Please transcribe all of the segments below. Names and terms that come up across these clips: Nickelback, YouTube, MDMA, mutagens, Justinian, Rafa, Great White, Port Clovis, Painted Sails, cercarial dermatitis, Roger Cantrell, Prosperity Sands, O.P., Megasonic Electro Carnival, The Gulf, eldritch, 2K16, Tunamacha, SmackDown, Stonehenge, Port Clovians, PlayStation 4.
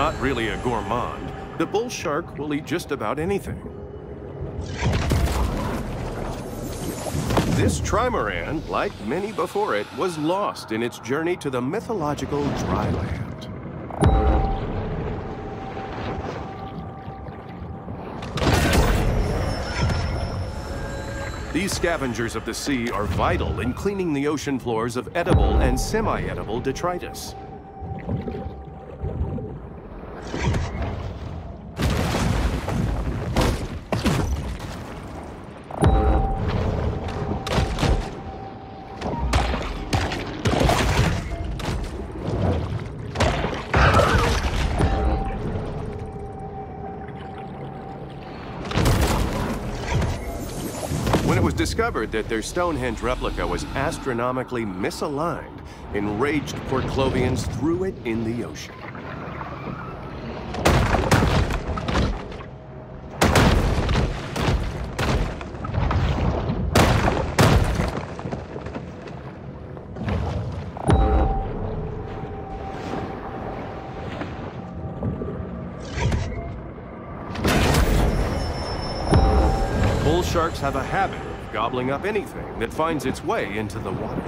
not really a gourmand, the bull shark will eat just about anything. This trimaran, like many before it, was lost in its journey to the mythological dry land. These scavengers of the sea are vital in cleaning the ocean floors of edible and semi-edible detritus. Discovered that their Stonehenge replica was astronomically misaligned, enraged Port Clovians threw it in the ocean. Bull sharks have a habit gobbling up anything that finds its way into the water.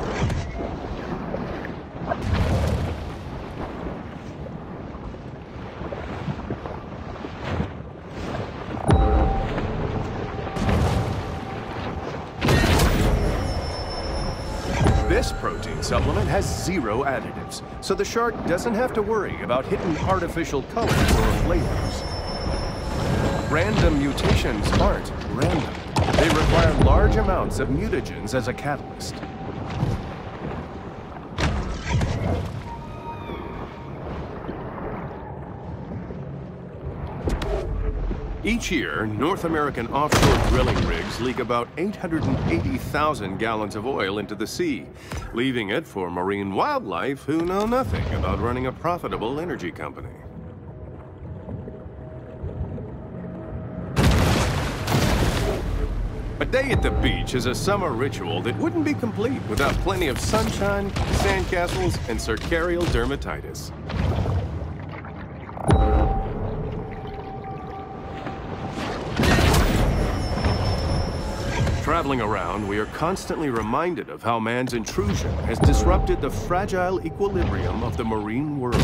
This protein supplement has zero additives, so the shark doesn't have to worry about hidden artificial colors or flavors. Random mutations aren't random. They require large amounts of mutagens as a catalyst. Each year, North American offshore drilling rigs leak about 880,000 gallons of oil into the sea, leaving it for marine wildlife who know nothing about running a profitable energy company. A day at the beach is a summer ritual that wouldn't be complete without plenty of sunshine, sandcastles, and cercarial dermatitis. Traveling around, we are constantly reminded of how man's intrusion has disrupted the fragile equilibrium of the marine world.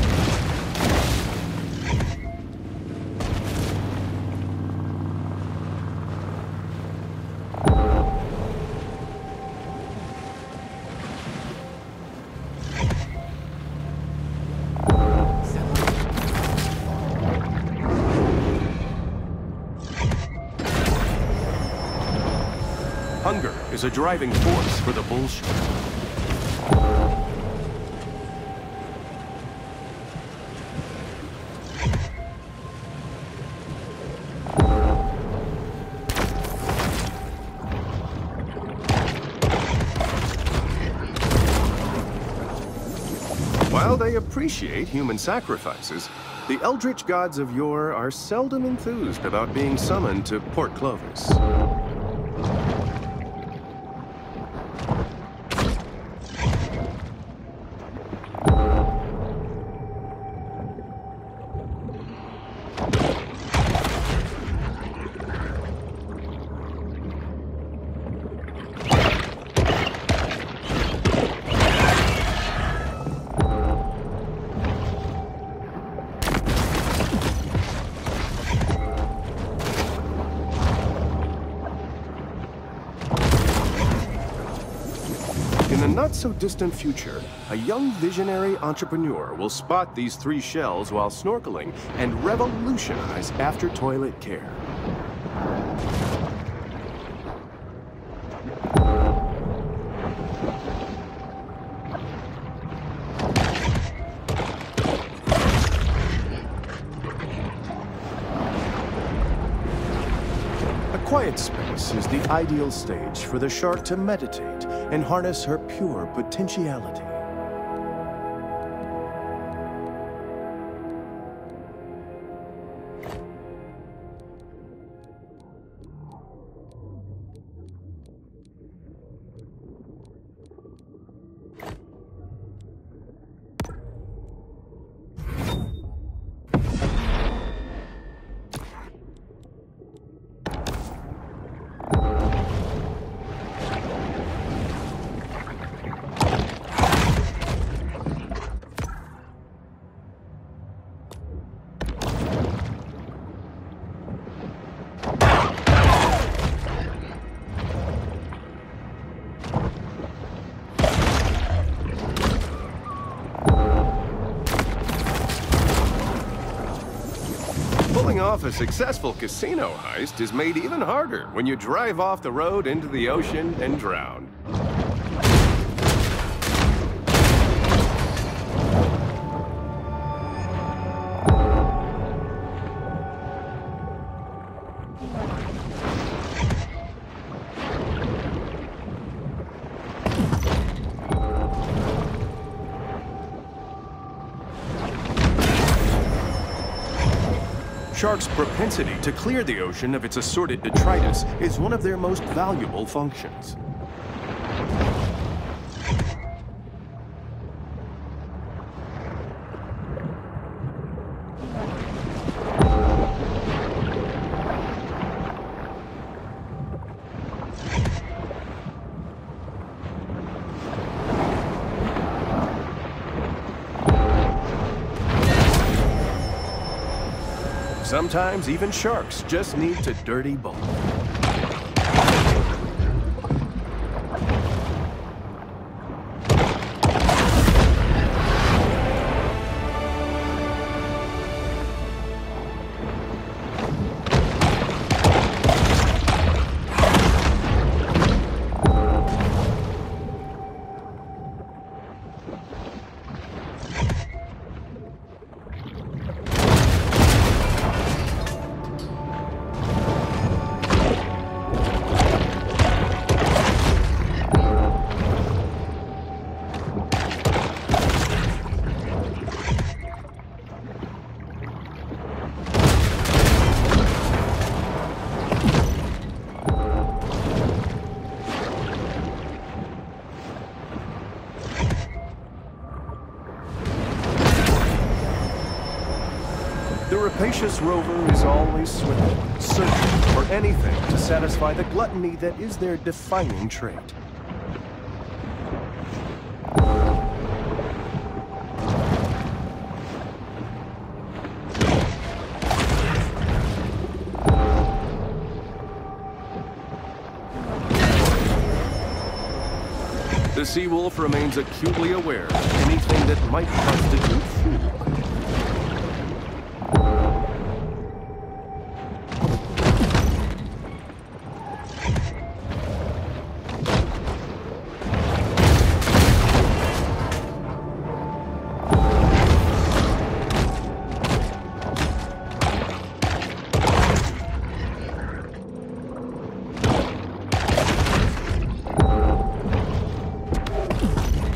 Hunger is a driving force for the bull shark. While they appreciate human sacrifices, the eldritch gods of yore are seldom enthused about being summoned to Port Clovis. So distant future, a young visionary entrepreneur will spot these three shells while snorkeling and revolutionize after toilet care. Quiet space is the ideal stage for the shark to meditate and harness her pure potentiality. off a successful casino heist is made even harder when you drive off the road into the ocean and drown. Sharks' propensity to clear the ocean of its assorted detritus is one of their most valuable functions. Sometimes even sharks just need to dirty bowl. This rover is always swimming, searching for anything to satisfy the gluttony that is their defining trait. The seawolf remains acutely aware of anything that might constitute food.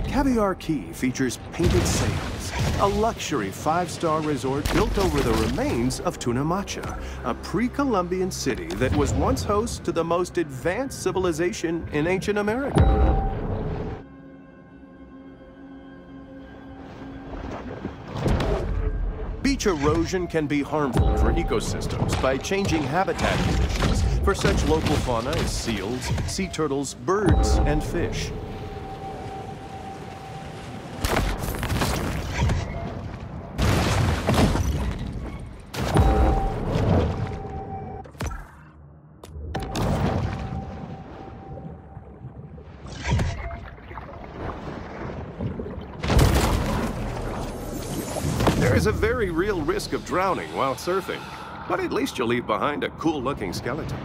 Caviar Key features Painted Sails, a luxury 5-star resort built over the remains of Tunamacha, a pre-Columbian city that was once host to the most advanced civilization in ancient America. Beach erosion can be harmful for ecosystems by changing habitat conditions for such local fauna as seals, sea turtles, birds, and fish. There's a very real risk of drowning while surfing, but at least you'll leave behind a cool-looking skeleton.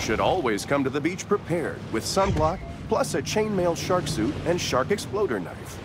Should always come to the beach prepared with sunblock, plus a chainmail shark suit and shark exploder knife.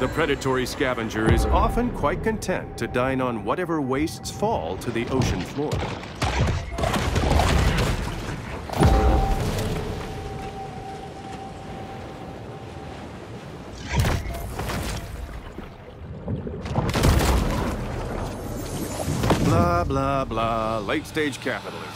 The predatory scavenger is often quite content to dine on whatever wastes fall to the ocean floor. Blah, blah, blah, late-stage capitalism.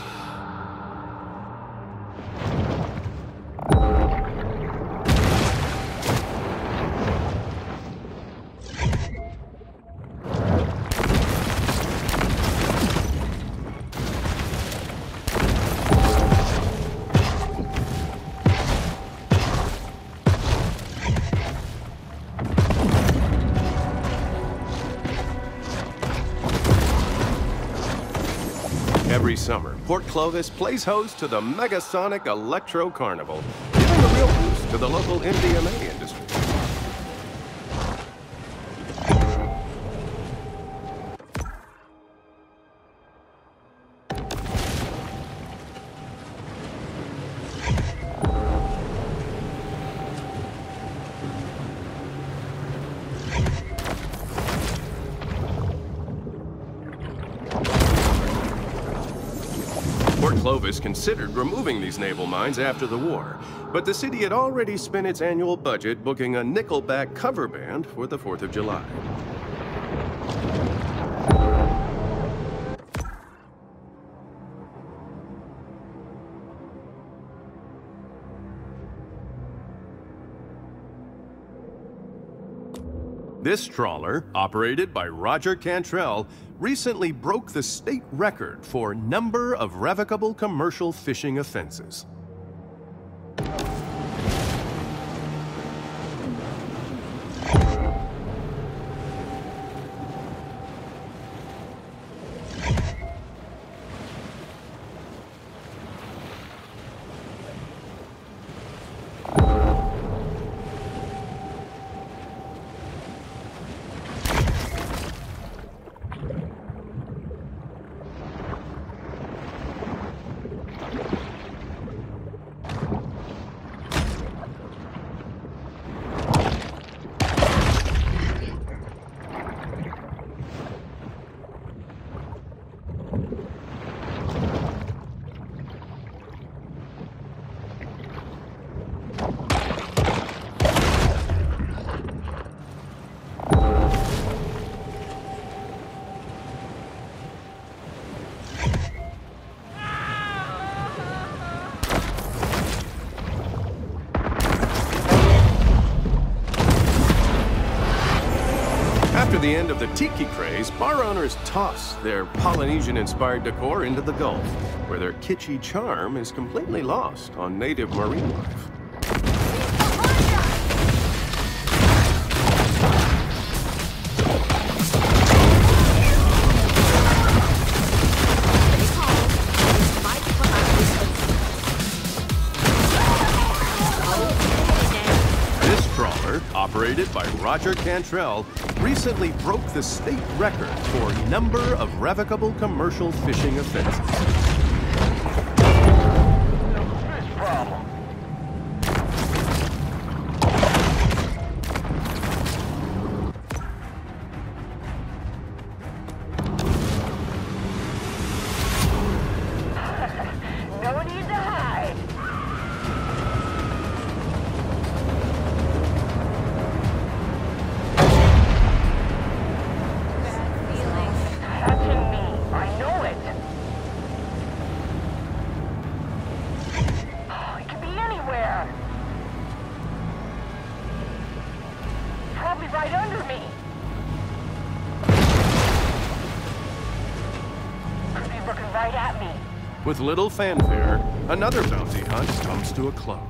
Every summer, Port Clovis plays host to the Megasonic Electro Carnival, giving a real boost to the local MDMA industry. Clovis considered removing these naval mines after the war, but the city had already spent its annual budget booking a Nickelback cover band for the 4th of July. This trawler, operated by Roger Cantrell, recently broke the state record for number of revocable commercial fishing offenses. At the end of the tiki craze, bar owners toss their Polynesian-inspired decor into the Gulf, where their kitschy charm is completely lost on native marine life. Operated by Roger Cantrell, recently broke the state record for number of revocable commercial fishing offenses. With little fanfare, another bounty hunt comes to a close.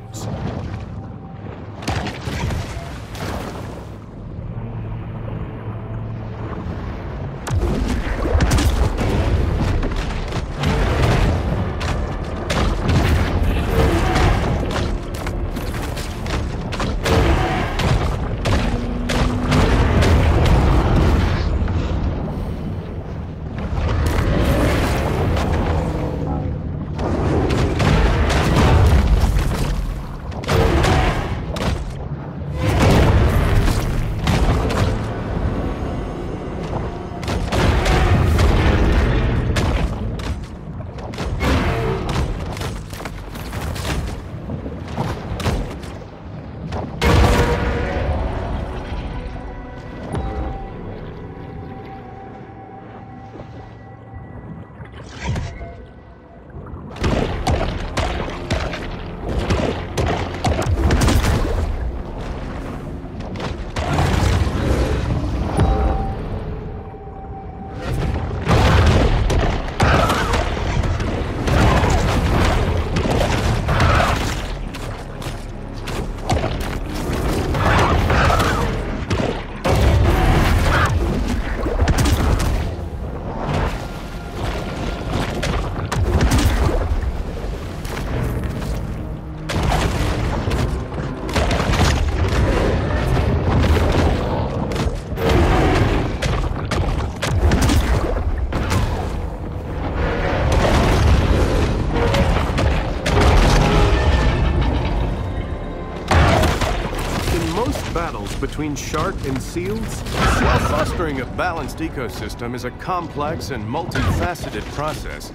intense battles between shark and seals, while fostering a balanced ecosystem is a complex and multifaceted process.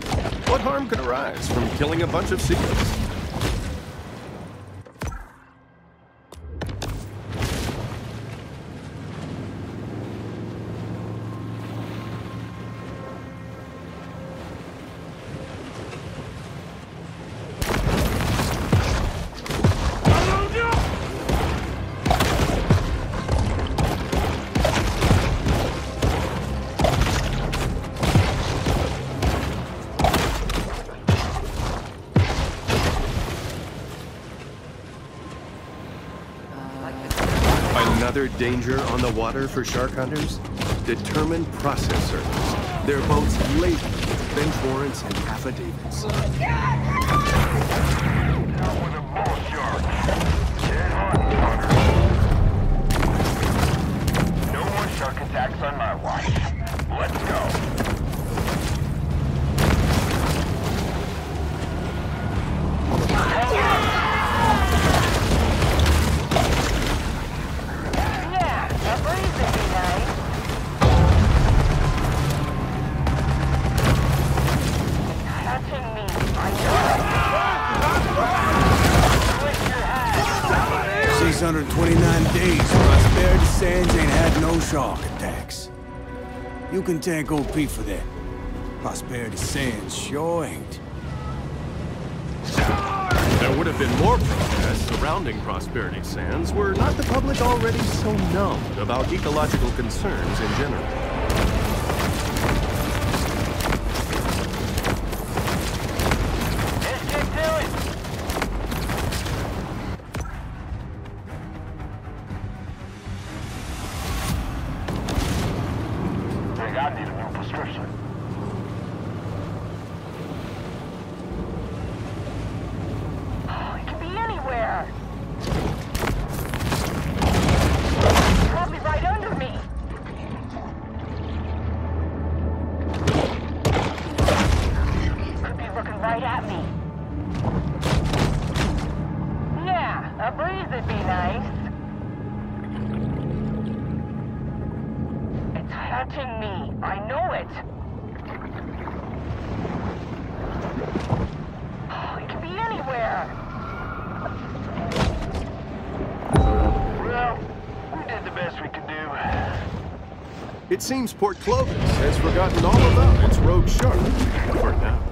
What harm could arise from killing a bunch of seals? Another danger on the water for shark hunters? Determined process service. Their boats laden with bench warrants and affidavits. Now with a more shark. Dead on water. No more shark attacks on my watch. Let's go. Prosperity Sands ain't had no shark attacks. You can thank O.P. for that. Prosperity Sands sure ain't. There would have been more protests surrounding Prosperity Sands were not the public already so numbed about ecological concerns in general. It seems Port Clovians has forgotten all about its rogue shark, for now.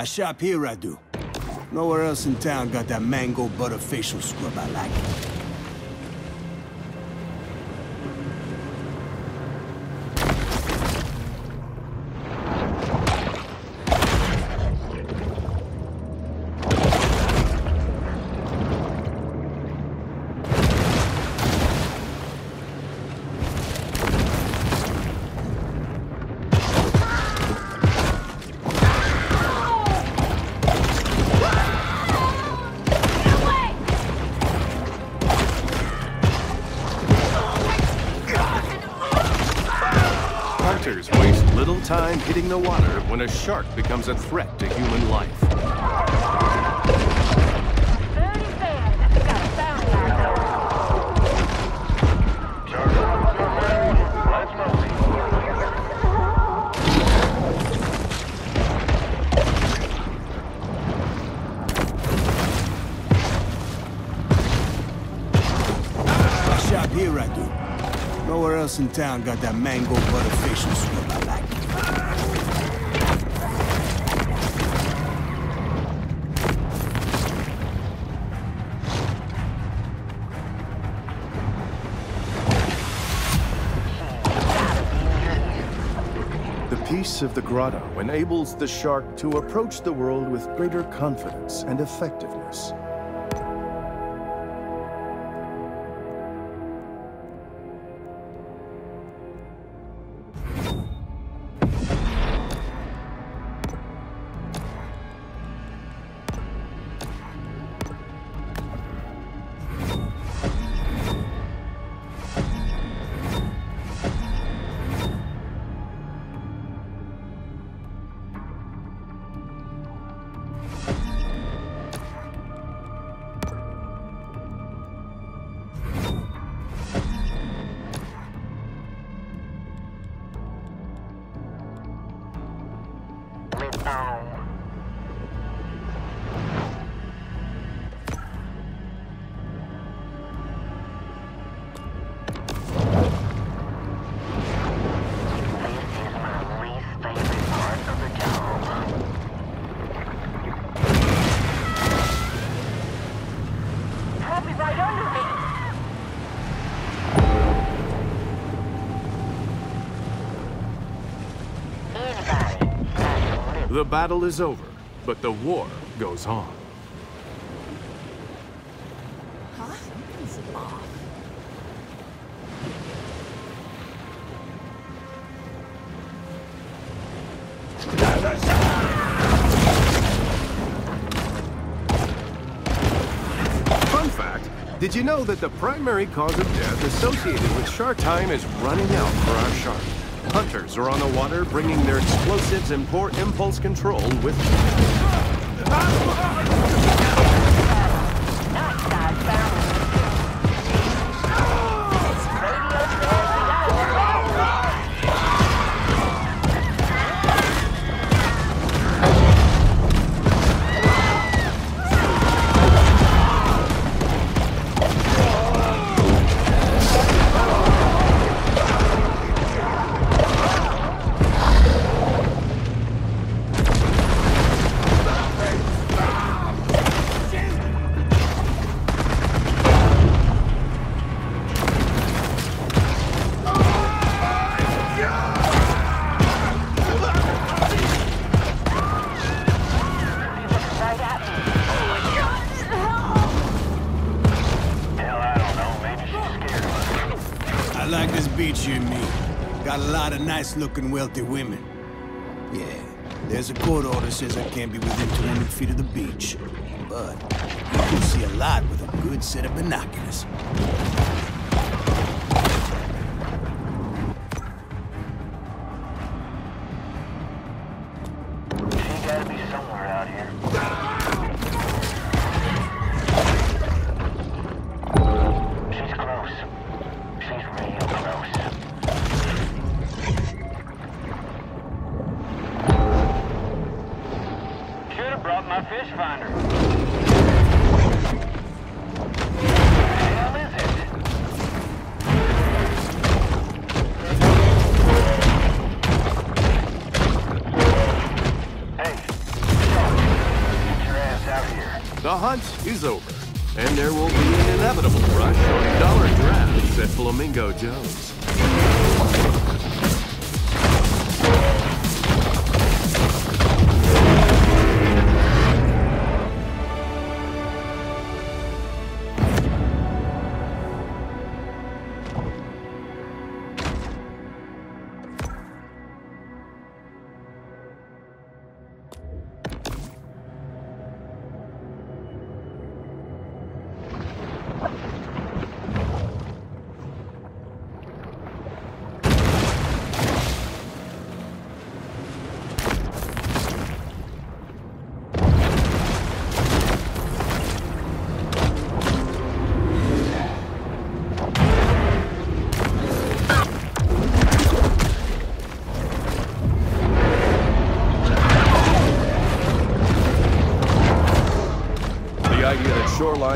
I shop here, I do. Nowhere else in town got that mango butter facial scrub I like. Hunters waste little time hitting the water when a shark becomes a threat to human life. else in town got that mango butter facial swirl I like. The peace of the grotto enables the shark to approach the world with greater confidence and effectiveness. The battle is over, but the war goes on. Huh? Something's off. Fun fact, did you know that the primary cause of death associated with shark time is running out for our sharks? Hunters are on the water, bringing their explosives and poor impulse control with nice-looking wealthy women. Yeah, there's a court order says I can't be within 200 feet of the beach, but you can see a lot with a good set of binoculars. Is over, and there will be an inevitable rush of dollar drafts at Flamingo Joe's.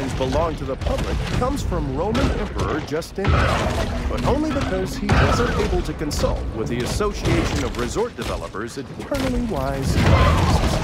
coins belong to the public comes from Roman Emperor Justinian, but only because he wasn't able to consult with the Association of Resort Developers' eternally wise economists.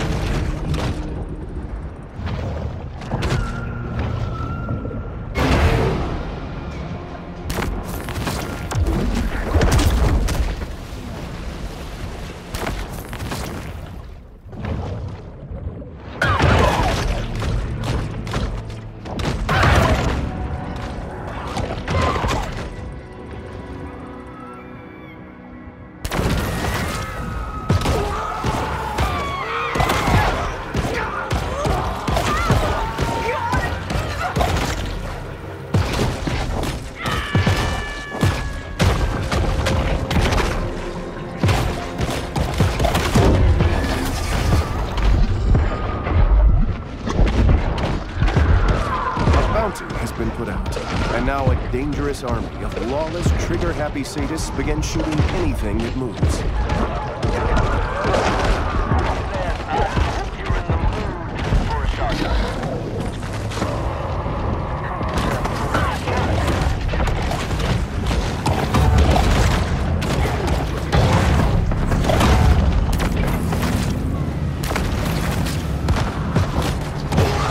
Dangerous army of lawless, trigger-happy sadists begin shooting anything that moves.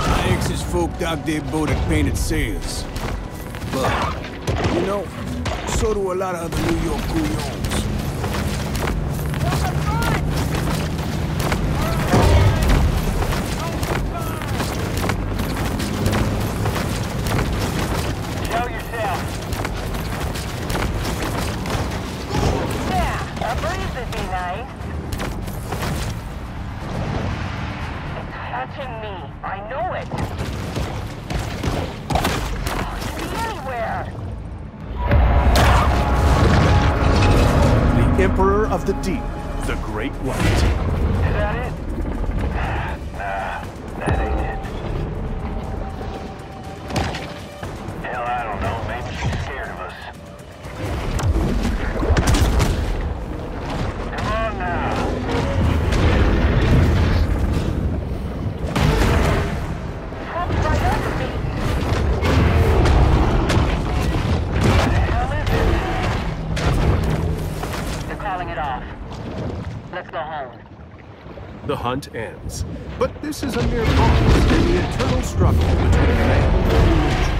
My ex's folk docked their boat at Painted Sails. You know, so do a lot of other New York couillons. The deep, the Great White. Is that it? Nah, that ain't it. Hell, I don't know. Maybe she's scared of us. Come on now. Trump's right under me. What the hell is it? They're calling it off. Let's go home. The hunt ends, but this is a mere pause in the eternal struggle between man and nature.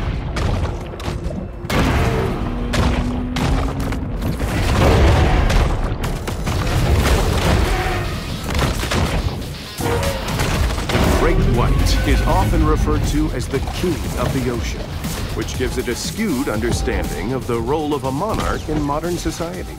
Great White is often referred to as the king of the ocean, which gives it a skewed understanding of the role of a monarch in modern society.